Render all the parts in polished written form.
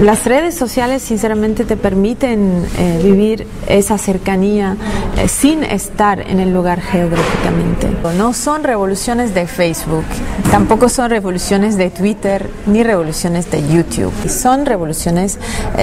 Las redes sociales sinceramente te permiten vivir esa cercanía sin estar en el lugar geográficamente. No son revoluciones de Facebook, tampoco son revoluciones de Twitter, ni revoluciones de YouTube. Son revoluciones,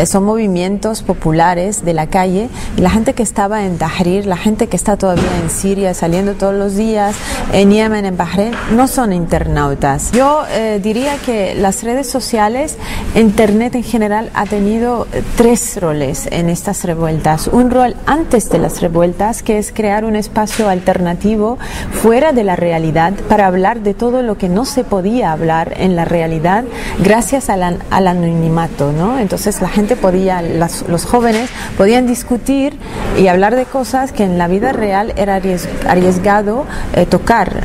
son movimientos populares de la calle. La gente que estaba en Tahrir, la gente que está todavía en Siria saliendo todos los días, en Yemen, en Bahrein, no son internautas. Yo diría que las redes sociales, Internet en general, ha tenido tres roles en estas revueltas. Un rol antes de las revueltas, que es crear un espacio alternativo fuera de la realidad para hablar de todo lo que no se podía hablar en la realidad gracias al anonimato, ¿no? Entonces la gente podía, los jóvenes podían discutir y hablar de cosas que en la vida real era arriesgado tocar,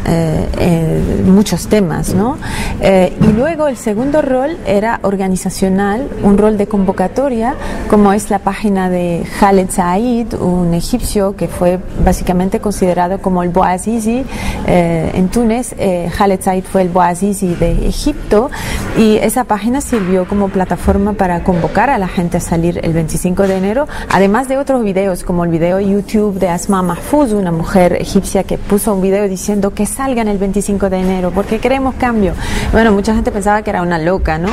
muchos temas, ¿no? Y luego el segundo rol era organizacional, un rol de convocatoria, como es la página de Khaled Said, un egipcio que fue básicamente considerado como el Bouazizi en Túnez. Khaled Said fue el Bouazizi de Egipto, y esa página sirvió como plataforma para convocar a la gente a salir el 25 de enero, además de otros videos como el video YouTube de Asma Mahfouz, una mujer egipcia que puso un video diciendo que salgan el 25 de enero porque queremos cambio. Bueno, mucha gente pensaba que era una loca, ¿no?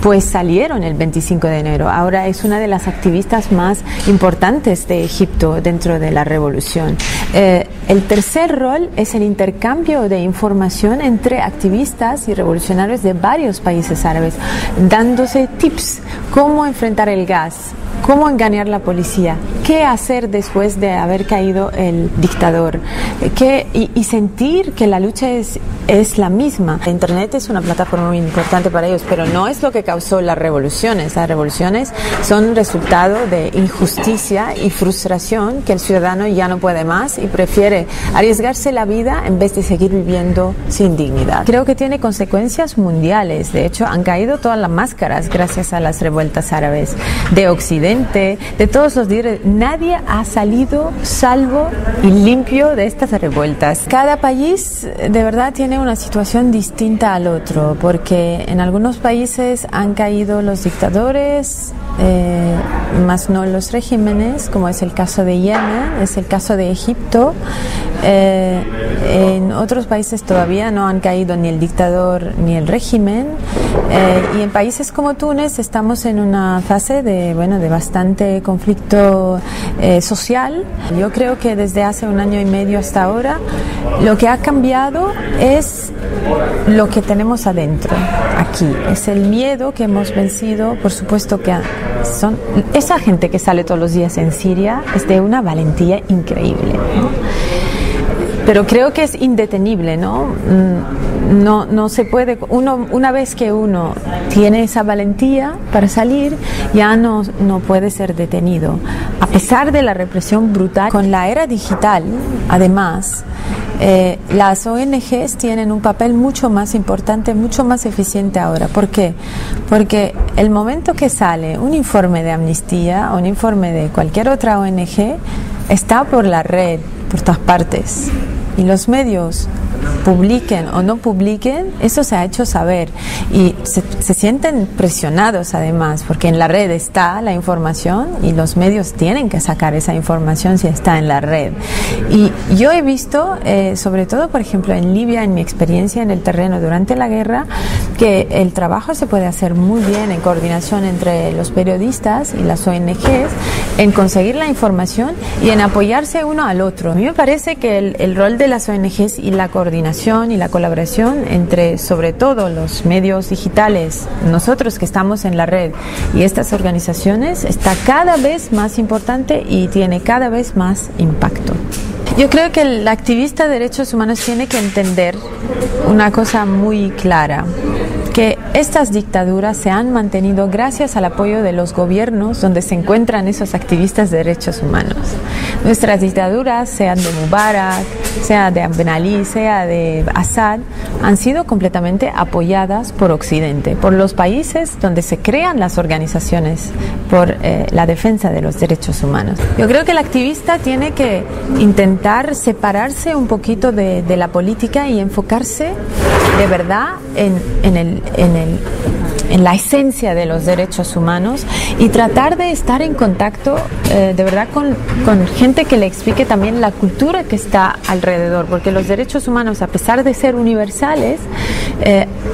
Pues salieron el 25 de enero. Ahora es una de las activistas más importantes de Egipto dentro de la revolución. El tercer rol es el intercambio de información entre activistas y revolucionarios de varios países árabes, dándose tips: cómo enfrentar el gas, cómo engañar a la policía, qué hacer después de haber caído el dictador, y sentir que la lucha es la misma. Internet es una plataforma muy importante para ellos, pero no es lo que causó las revoluciones. Las revoluciones son resultado de injusticia y frustración, que el ciudadano ya no puede más y prefiere arriesgarse la vida en vez de seguir viviendo sin dignidad. Creo que tiene consecuencias mundiales. De hecho, han caído todas las máscaras gracias a las revueltas árabes de Occidente, de todos los líderes. Nadie ha salido salvo y limpio de estas revueltas. Cada país de verdad tiene una situación distinta al otro, porque en algunos países han caído los dictadores, más no los regímenes, como es el caso de Yemen, es el caso de Egipto. En otros países todavía no han caído ni el dictador ni el régimen, y en países como Túnez estamos en una fase de bastante conflicto social. Yo creo que desde hace 1 año y medio hasta ahora lo que ha cambiado es lo que tenemos adentro aquí, es el miedo que hemos vencido. Por supuesto que esa gente que sale todos los días en Siria es de una valentía increíble, ¿no? Pero creo que es indetenible, ¿no? No se puede. Una vez que uno tiene esa valentía para salir, ya no puede ser detenido. A pesar de la represión brutal, con la era digital, además, las ONGs tienen un papel mucho más importante, mucho más eficiente ahora. ¿Por qué? Porque el momento que sale un informe de Amnistía o un informe de cualquier otra ONG, está por la red, por todas partes, y los medios, publiquen o no publiquen, eso se ha hecho saber, y se sienten presionados además, porque en la red está la información y los medios tienen que sacar esa información si está en la red. Y yo he visto, sobre todo por ejemplo en Libia, en mi experiencia en el terreno durante la guerra, que el trabajo se puede hacer muy bien en coordinación entre los periodistas y las ONGs, en conseguir la información y en apoyarse uno al otro. A mí me parece que el rol de las ONGs y la coordinación y la colaboración entre, sobre todo, los medios digitales, nosotros que estamos en la red, y estas organizaciones, está cada vez más importante y tiene cada vez más impacto. Yo creo que el activista de derechos humanos tiene que entender una cosa muy clara: que estas dictaduras se han mantenido gracias al apoyo de los gobiernos donde se encuentran esos activistas de derechos humanos. Nuestras dictaduras, sean de Mubarak, sea de Ben Ali, sea de Assad, han sido completamente apoyadas por Occidente, por los países donde se crean las organizaciones por la defensa de los derechos humanos. Yo creo que el activista tiene que intentar separarse un poquito de la política y enfocarse de verdad en el en la esencia de los derechos humanos y tratar de estar en contacto de verdad con gente que le explique también la cultura que está alrededor, porque los derechos humanos, a pesar de ser universales,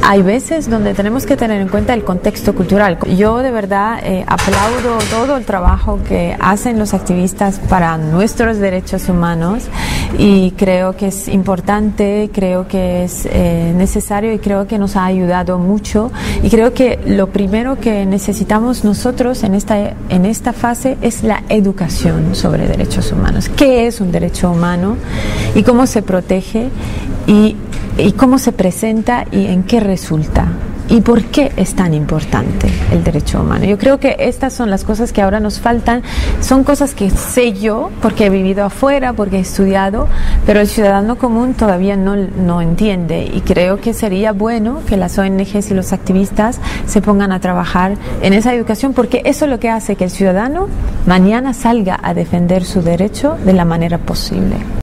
hay veces donde tenemos que tener en cuenta el contexto cultural. Yo de verdad aplaudo todo el trabajo que hacen los activistas para nuestros derechos humanos y creo que es importante, creo que es necesario y creo que nos ha ayudado mucho, y creo que lo primero que necesitamos nosotros en esta fase es la educación sobre derechos humanos. ¿Qué es un derecho humano y cómo se protege y cómo se presenta y en qué resulta? ¿Y por qué es tan importante el derecho humano? Yo creo que estas son las cosas que ahora nos faltan, son cosas que sé yo porque he vivido afuera, porque he estudiado, pero el ciudadano común todavía no entiende, y creo que sería bueno que las ONGs y los activistas se pongan a trabajar en esa educación, porque eso es lo que hace que el ciudadano mañana salga a defender su derecho de la manera posible.